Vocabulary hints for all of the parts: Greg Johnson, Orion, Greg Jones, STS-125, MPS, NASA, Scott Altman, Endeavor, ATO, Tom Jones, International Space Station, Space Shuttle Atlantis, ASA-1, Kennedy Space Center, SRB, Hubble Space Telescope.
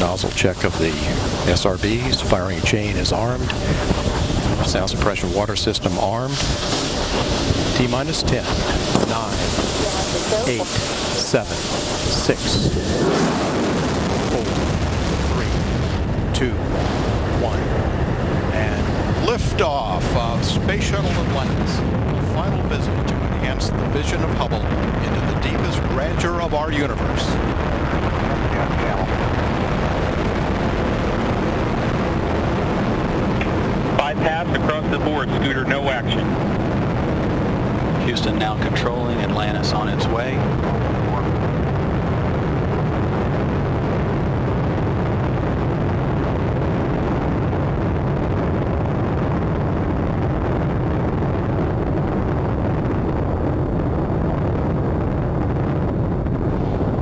Nozzle check of the SRBs. Firing chain is armed. Sound suppression water system armed. T minus 10, 9, 8, 7, 6, 4, 3, 2, 1. And liftoff of Space Shuttle Atlantis. The final visit to enhance the vision of Hubble into the deepest grandeur of our universe. Bypass across the board, Scooter, no action. Houston now controlling, Atlantis on its way.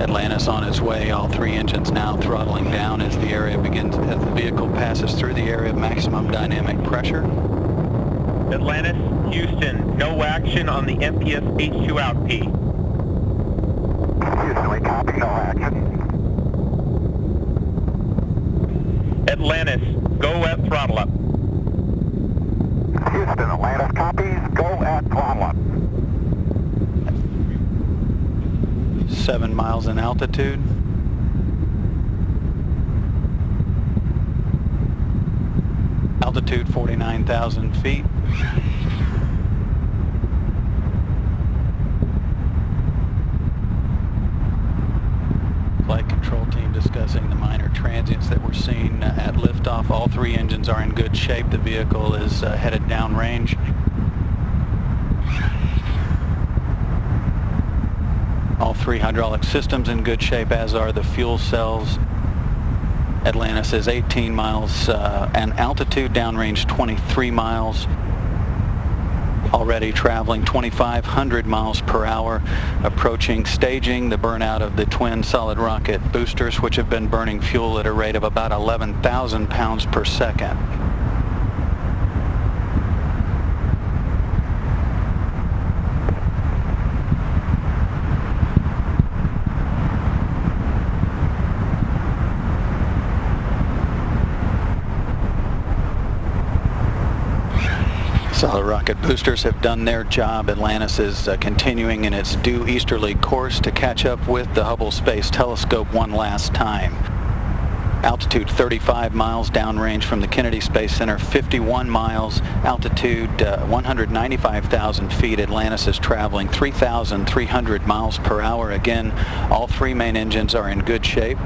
Atlantis on its way, all three engines now throttling down as the area begins, as the vehicle passes through the area of maximum dynamic pressure. Atlantis, Houston, no action on the MPS H2 out P. Houston, we copy, no action. Atlantis, go at throttle up. Houston, Atlantis copies, go at throttle up. 7 miles in altitude. Altitude 49,000 feet. Flight control team discussing the minor transients that were seen at liftoff. All three engines are in good shape. The vehicle is headed downrange. All three hydraulic systems in good shape, as are the fuel cells. Atlantis is 18 miles and altitude, downrange 23 miles. Already traveling 2,500 miles per hour, approaching staging, the burnout of the twin solid rocket boosters, which have been burning fuel at a rate of about 11,000 pounds per second. Solid rocket boosters have done their job. Atlantis is continuing in its due easterly course to catch up with the Hubble Space Telescope one last time. Altitude 35 miles, downrange from the Kennedy Space Center 51 miles, altitude 195,000 feet. Atlantis is traveling 3,300 miles per hour. Again, all three main engines are in good shape,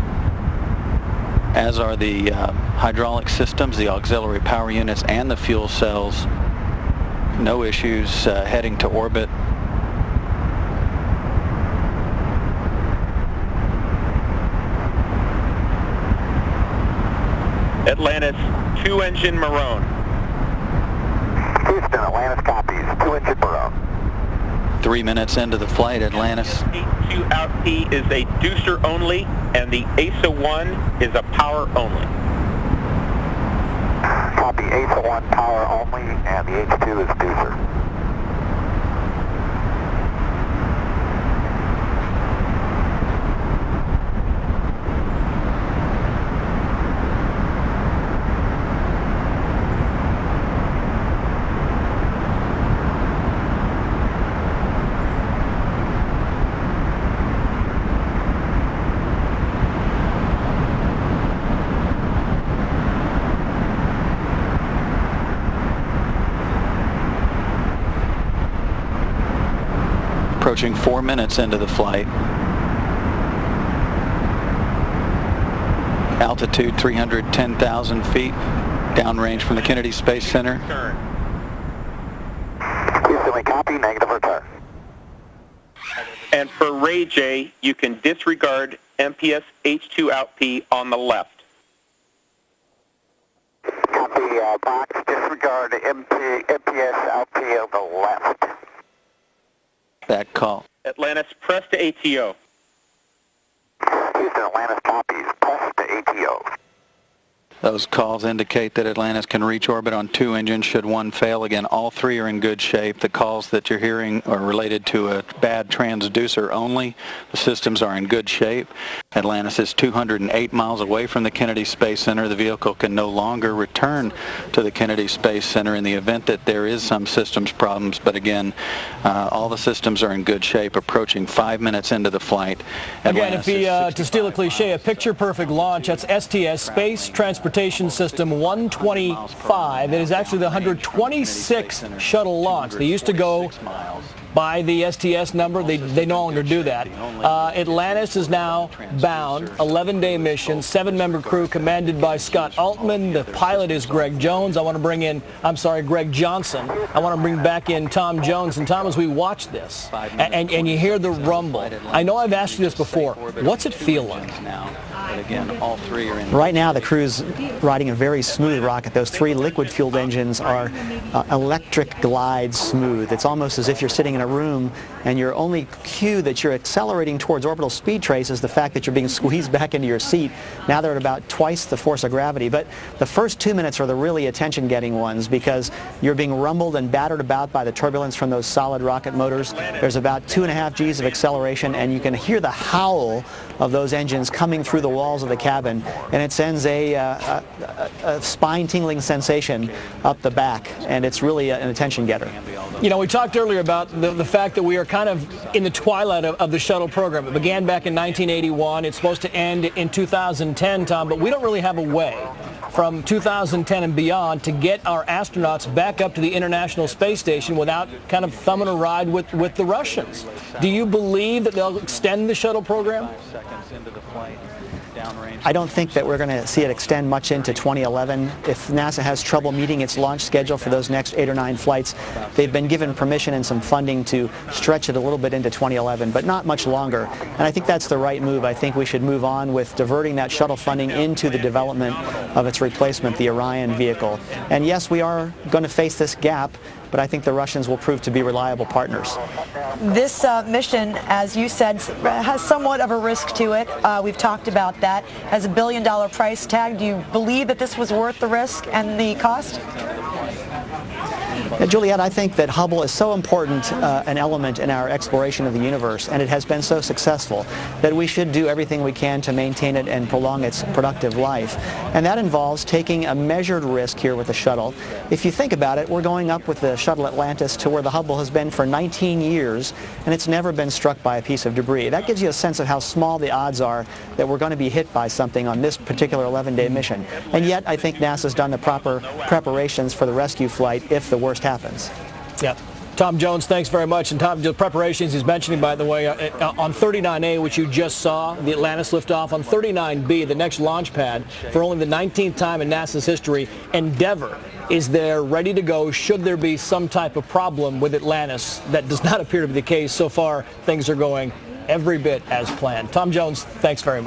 as are the hydraulic systems, the auxiliary power units, and the fuel cells. No issues heading to orbit. Atlantis, two-engine Maroon. Houston, Atlantis copies, two-engine Maroon. 3 minutes into the flight, Atlantis. H2 out P is a deucer only, and the ASA-1 is a power only. Copy, ASA-1 power only, and the H2 is deucer. Approaching 4 minutes into the flight. Altitude 310,000 feet, downrange from the Kennedy Space Center. Houston, we copy, negative return. And for Ray J, you can disregard MPS H2 out P on the left. Copy, box, disregard MPS out P on the left. That call. Atlantis, press to ATO. Houston, Atlantis copies, press to ATO. Those calls indicate that Atlantis can reach orbit on two engines should one fail. Again, all three are in good shape. The calls that you're hearing are related to a bad transducer only. The systems are in good shape. Atlantis is 208 miles away from the Kennedy Space Center. The vehicle can no longer return to the Kennedy Space Center in the event that there is some systems problems, but again, all the systems are in good shape. Approaching 5 minutes into the flight, Atlantis again, to steal a cliche, a picture-perfect launch. That's STS, Space Transportation System 125. It is actually the 126th shuttle launch. They used to go by the STS number. They no longer do that. Atlantis is now bound, 11-day mission, 7-member crew commanded by Scott Altman. The pilot is Greg Jones. I want to bring in, I'm sorry, Greg Johnson. I want to bring back in Tom Jones. And Tom, as we watch this and you hear the rumble, I know I've asked you this before, what's it feel like? Right now the crew's riding a very smooth rocket. Those 3 liquid-fueled engines are electric glide smooth. It's almost as if you're sitting in a room and your only cue that you're accelerating towards orbital speed trace is the fact that you're being squeezed back into your seat. Now they're at about twice the force of gravity, but the first 2 minutes are the really attention-getting ones because you're being rumbled and battered about by the turbulence from those solid rocket motors. There's about 2.5 Gs of acceleration, and you can hear the howl of those engines coming through the walls of the cabin, and it sends a spine-tingling sensation up the back, and it's really an attention-getter. You know, we talked earlier about the fact that we are kind of in the twilight of the shuttle program. It began back in 1981. It's supposed to end in 2010, Tom, but we don't really have a way from 2010 and beyond to get our astronauts back up to the International Space Station without kind of thumbing a ride with the Russians. Do you believe that they'll extend the shuttle program? I don't think that we're going to see it extend much into 2011. If NASA has trouble meeting its launch schedule for those next 8 or 9 flights, they've been given permission and some funding to stretch it a little bit into 2011, but not much longer. And I think that's the right move. I think we should move on with diverting that shuttle funding into the development of its replacement, the Orion vehicle. And yes, we are going to face this gap, but I think the Russians will prove to be reliable partners. This mission, as you said, has somewhat of a risk to it. We've talked about that. Has a $1 billion price tag. Do you believe that this was worth the risk and the cost? Juliet, I think that Hubble is so important an element in our exploration of the universe, and it has been so successful that we should do everything we can to maintain it and prolong its productive life. And that involves taking a measured risk here with the shuttle. If you think about it, we're going up with the shuttle Atlantis to where the Hubble has been for 19 years, and it's never been struck by a piece of debris. That gives you a sense of how small the odds are that we're going to be hit by something on this particular 11-day mission. And yet, I think NASA's done the proper preparations for the rescue flight if the worst happens. Yeah. Tom Jones, thanks very much. And Tom, the preparations he's mentioning, by the way, on 39A, which you just saw, the Atlantis liftoff, on 39B, the next launch pad, for only the 19th time in NASA's history, Endeavor is there ready to go should there be some type of problem with Atlantis. That does not appear to be the case. So far, things are going every bit as planned. Tom Jones, thanks very much.